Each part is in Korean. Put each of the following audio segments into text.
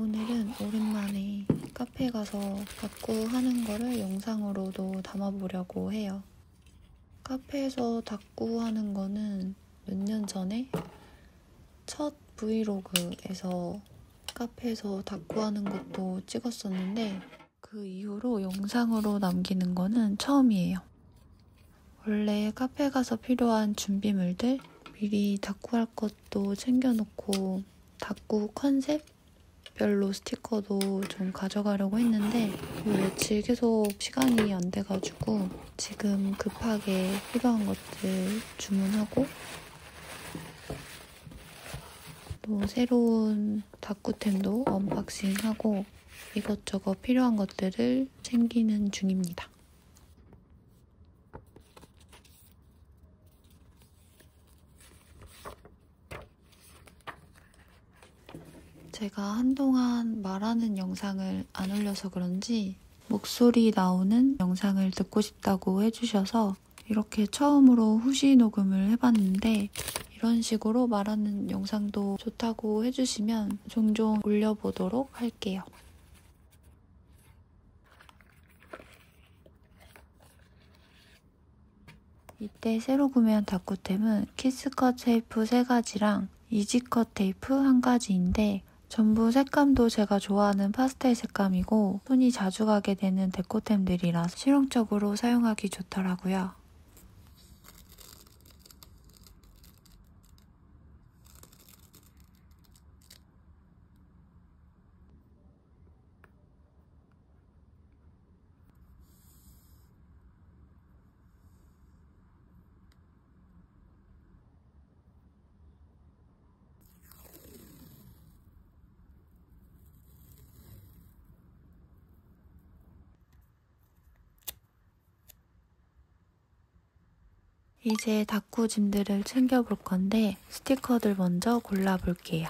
오늘은 오랜만에 카페 가서 닭구 하는 거를 영상으로도 담아보려고 해요. 카페에서 닭구 하는 거는 몇 년 전에 첫 브이로그에서 카페에서 닭구 하는 것도 찍었었는데 그 이후로 영상으로 남기는 거는 처음이에요. 원래 카페 가서 필요한 준비물들 미리 닭구 할 것도 챙겨놓고 닭구 컨셉별로 스티커도 좀 가져가려고 했는데 며칠 계속 시간이 안 돼가지고 지금 급하게 필요한 것들 주문하고 또 새로운 닭구템도 언박싱하고 이것저것 필요한 것들을 챙기는 중입니다. 제가 한동안 말하는 영상을 안 올려서 그런지 목소리 나오는 영상을 듣고 싶다고 해주셔서 이렇게 처음으로 후시 녹음을 해봤는데 이런 식으로 말하는 영상도 좋다고 해주시면 종종 올려보도록 할게요. 이때 새로 구매한 닭구템은 키스컷 테이프 3가지랑 이지컷 테이프 1가지인데 전부 색감도 제가 좋아하는 파스텔 색감이고 손이 자주 가게 되는 데코템들이라 실용적으로 사용하기 좋더라고요. 이제 닭구짐들을 챙겨볼 건데 스티커들 먼저 골라볼게요.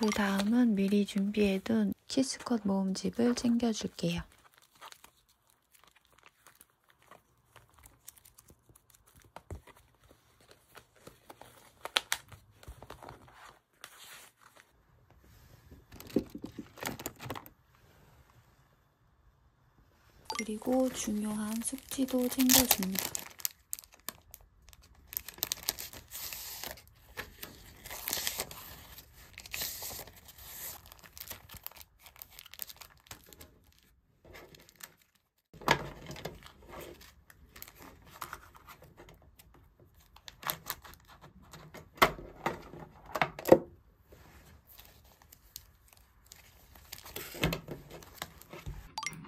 그 다음은 미리 준비해둔 키스컷 모음집을 챙겨줄게요. 그리고 중요한 숙지도 챙겨줍니다.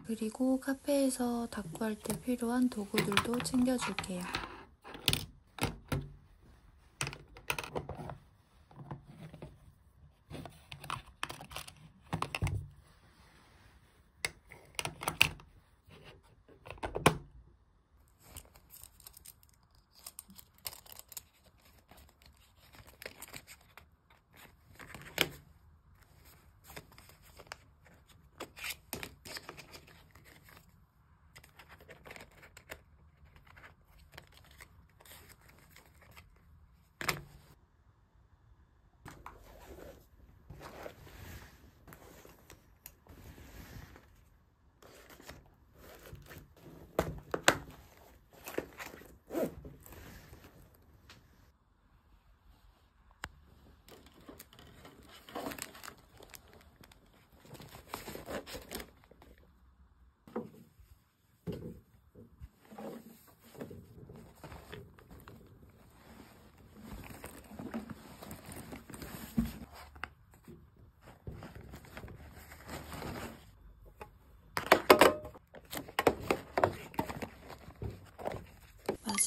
그리고 카페에서 닭구 할 때 필요한 도구들도 챙겨줄게요.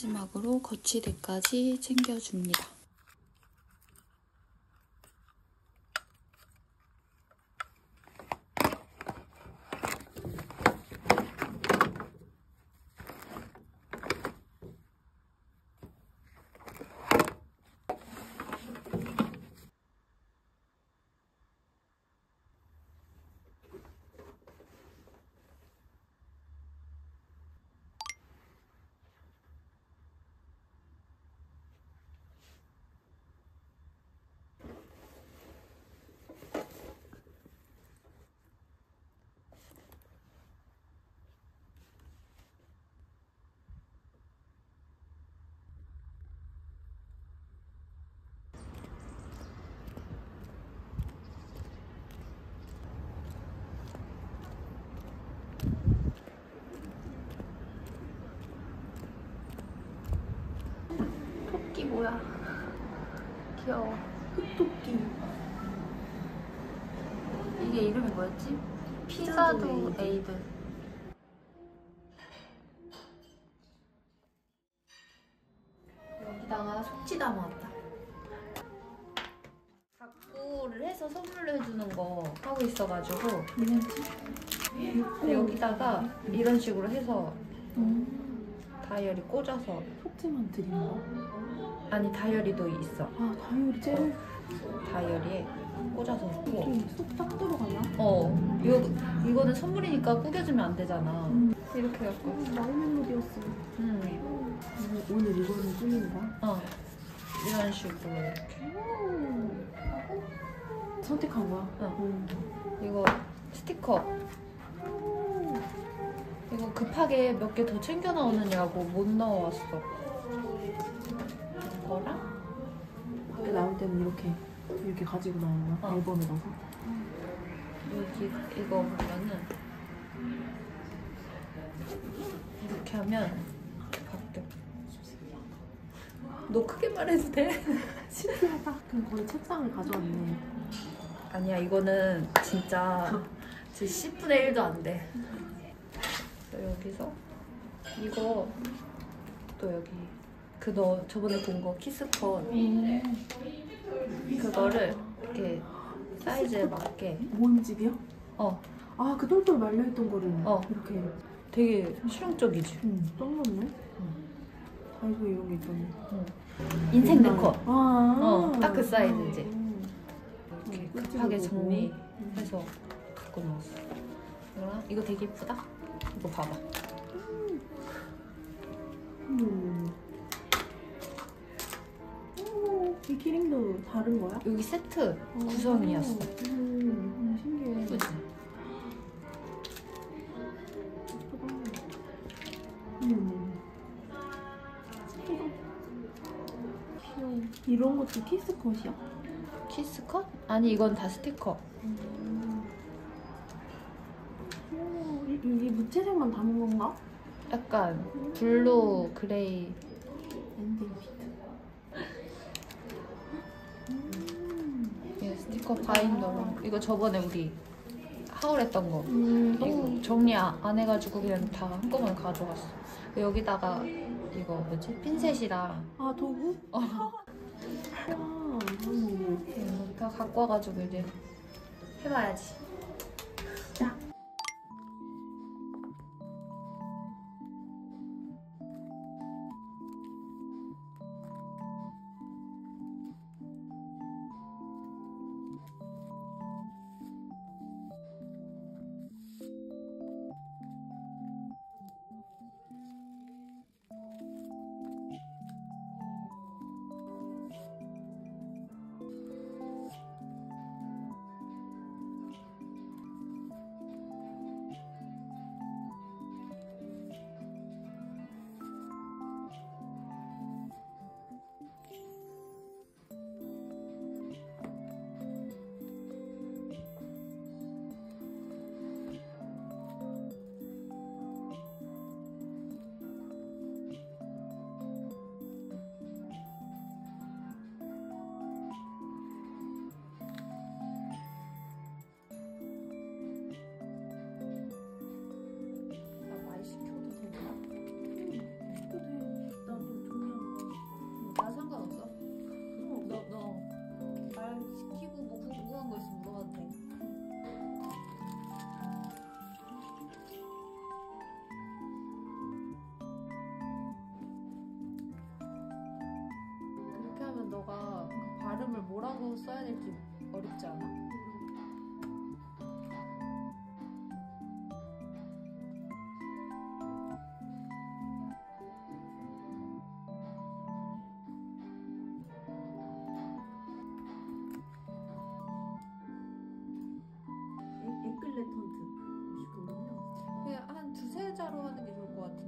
마지막으로 거치대까지 챙겨줍니다. 뭐야? 귀여워. 흑토끼. 이게 이름이 뭐였지? 피자도 에이드. 여기다가 속지 담아왔다. 각도를 해서 선물로 해주는 거 하고 있어가지고. 여기다가 이런 식으로 해서 다이어리 꽂아서. 속지만 드리는 거? 아니, 다이어리도 있어. 아, 다이어리 젤? 다이어리에 꽂아서 놓고. 쏙 딱 들어가나? 어. 이거는 선물이니까 구겨주면 안 되잖아. 이렇게 해갖고. 나의 멜로디였어. 오늘 이거는 꾸미는 거야? 어. 이런 식으로 이렇게. 선택한 거야? 어. 이거 스티커. 이거 급하게 몇 개 더 챙겨 넣느냐고 못 넣어왔어. 거랑? 밖에 나올 때는 이렇게 가지고 나오는 거야? 앨범에 넣어서? 이거 보면은 이렇게 하면 이렇게 바뀌어. 너 크게 말해도 돼? 신기하다. 그럼 거의 책상을 가져왔네. 아니야, 이거는 진짜 제 10분의 1도 안 돼. 여기서 이거 또 여기 그 너 저번에 본 거 키스콘 그거를 이렇게 사이즈에 맞게. 모음집이요? 어. 아, 그 똘똘 말려있던 거를 이렇게. 되게 실용적이지? 응. 떨렸네? 아이고, 이런 게 있더니. 인생 내 컷. 딱 그 사이즈지. 이렇게 급하게 정리해서 갖고 나왔어. 이거 되게 예쁘다. 이거 봐봐. 이 키링도 다른 거야? 여기 세트 구성이었어. 신기해. 예쁘지? 귀여워. 이런 것도 키스컷이야? 키스컷? 아니, 이건 다 스티커. 이게 무채색만 담은 건가? 약간 블루, 그레이. 이거 바인더. 이거 저번에 우리 하울했던 거. 이거 정리 안 해가지고 그냥 다 한꺼번에 가져갔어. 여기다가 이거 뭐지? 핀셋이랑. 아, 도구? 어. 이거 다 갖고 와가지고 이제 해봐야지. 자. 뭐라고 써야 될지 어렵지 않아? 에클레턴트 음식이군요. 그냥 한 두세 자로 하는 게 좋을 것 같은데.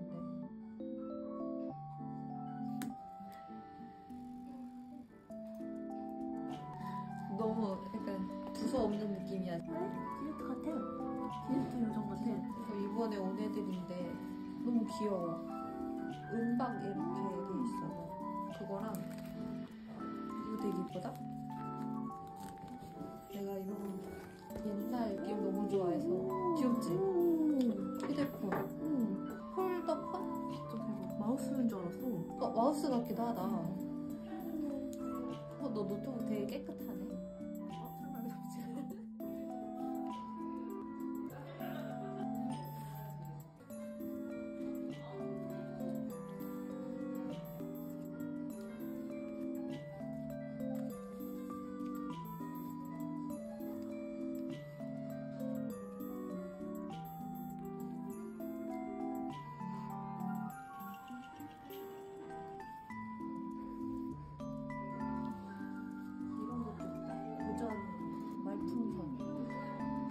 너무 약간 두서없는 느낌이야. 네? 디저트 같아. 디저트 요정 같아. 이번에 온 애들인데 너무 귀여워. 은박 이렇게 돼 있어. 그거랑 이거 되게 이쁘다. 내가 이거 옛날 게임 너무 좋아해서 귀엽지? 휴대폰 폴더폰? 진짜 마우스인 줄 알았어. 마우스 같기도 하다. 너 노트북 되게 깨끗하네. 말풍선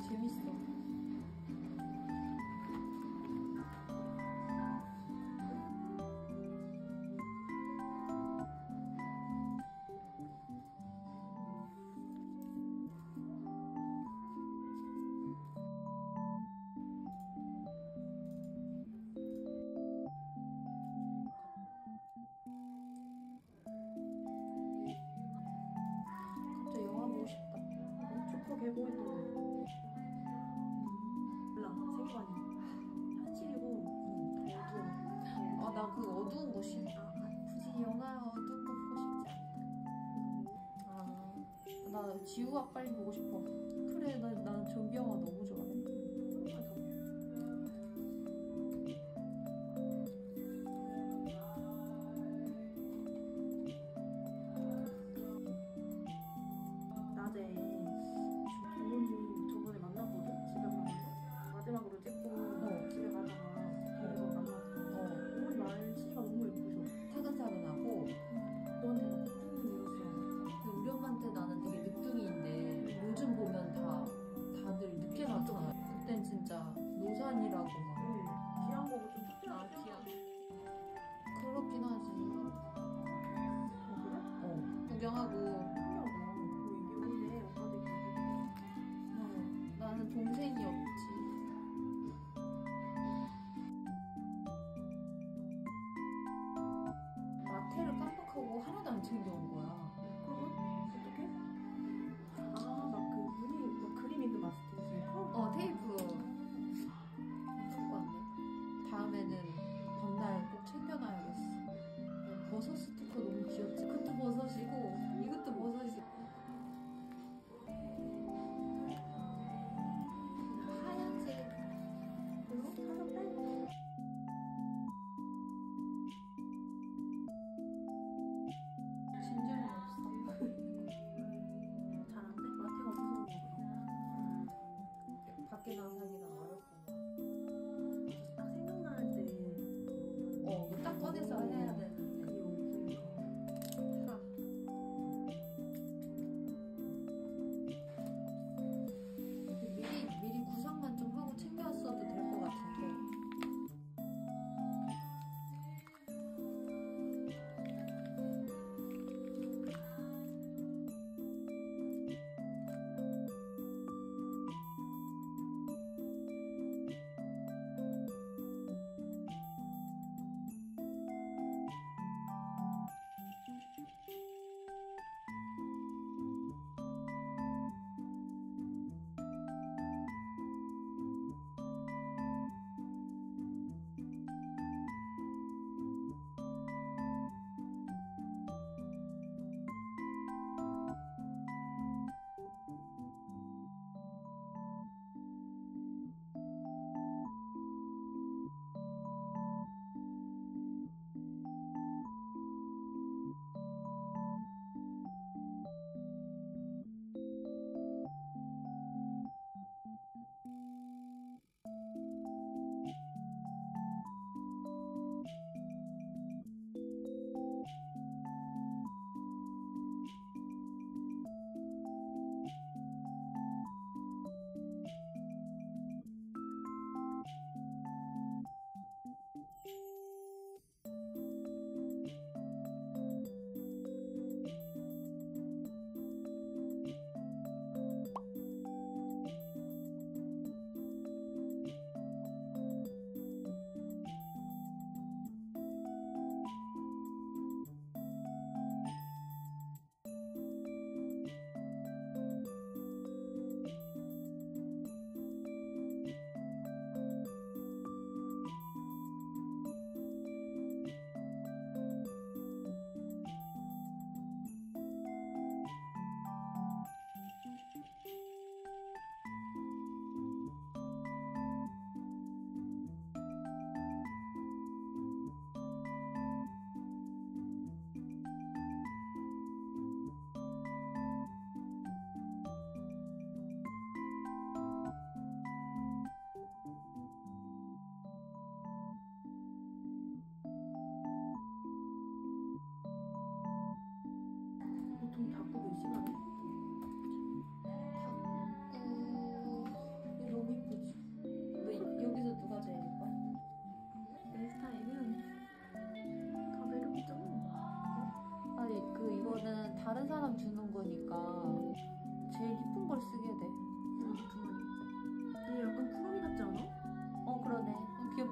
재밌어. 갑자기 영화 보고 싶다. 개봉했던데 몰라. 색깔이 현실이고 어두워. 나 그 어두운 거 싫어. 굳이 영화 어두운 거 보고 싶지 않다. 나 지우가 빨리 보고 싶어. 그래, 난 좀비 영화 너무 좋아해. 낮에 저번에 만났거든? 집에 가서 마지막으로 찍고 집에 가다가 거기서 만났어. 어머니 날씨가 너무 예쁘셔. 차근차근하고 너한테 막 뚱뚱이 이랬어. 우리 엄마한테 나는 되게 늦둥이인데 요즘 보면 다들 늦게 가잖아. 그땐 진짜 노산이라고 막 귀한 거고 좀 특별한 거. 귀한 그렇긴 하지. 그래? 구경하고 동생이 없지. 마트를 깜빡하고 하나도 안 챙겨온 거야. 그럼? 어떡해? 막 그 무늬, 막 그림 있는 마스터 테이프? 테이프. 갖고 왔네. 다음에는 전날 꼭 챙겨놔야겠어. 버섯 스티커 너무 귀엽지? 그것도 버섯이고, 이것도 버섯이고. 진짜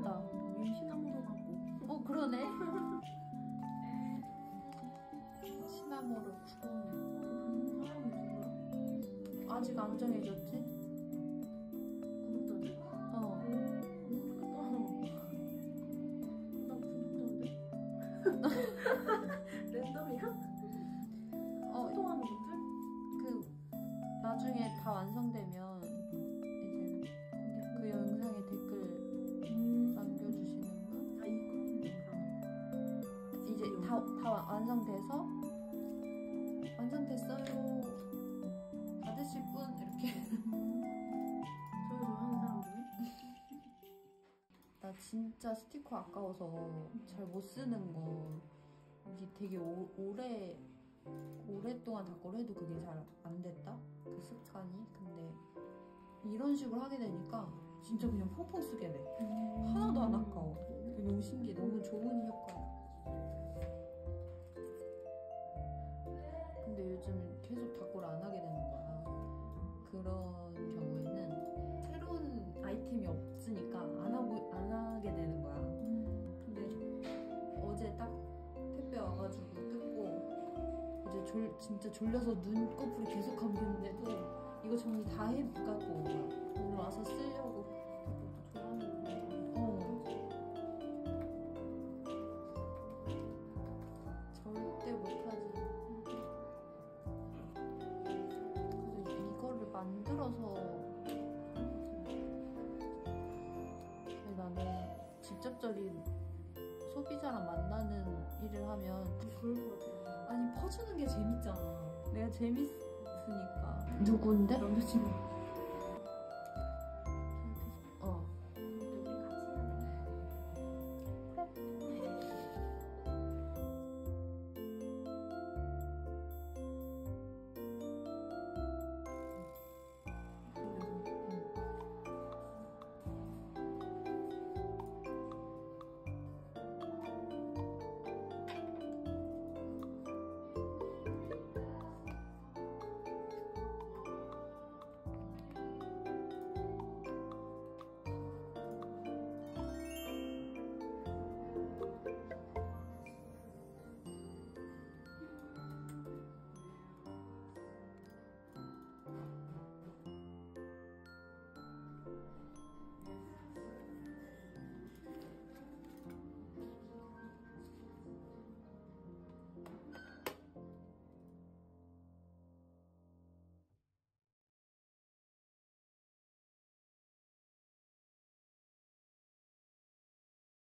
괜찮다. 시나몬도 같고. 어, 그러네. 시나몬으로. 아직 안 정해졌지? 구독자들? 어. 나 구독자들? 랜덤이야? 어, 소통하는 것들? 그 나중에 다 완성되면 이제 그 영상에 댓글 남겨주시는 거? 아, 이거 이제 다 완성돼서 완성됐어요. 받으실 분 이렇게. 저희 좋아하는 사람 중에? 나 진짜 스티커 아까워서 잘 못 쓰는 거. 이게 되게 오랫동안 닦으려 해도 그게 잘 안 됐다? 그 습관이? 근데 이런 식으로 하게 되니까 진짜 그냥 펑펑 쓰게 돼. 하나도 안 아까워. 너무 신기해. 너무 좋은 효과야. 근데 요즘 계속 닦으러 안 하게 되는 거야. 그런 경우에는 새로운 아이템이 없으니까 안 하게 되는 거야. 근데 어제 딱 택배 와가지고 뜯고 이제 진짜 졸려서 눈꺼풀이 계속 감겼는데도 이거 정리 다 해볼까 또 오늘 와서 쓰려고. 이것도 좋아하는 거예요. 어. 절대 못하지. 그래서 이거를 만들어서 근데 나는 직접적인 소비자랑 만나는 일을 하면 그럴 것 같아요. 아니 퍼주는 게 재밌잖아. 내가 재밌으니까. 누군데? 남자친구.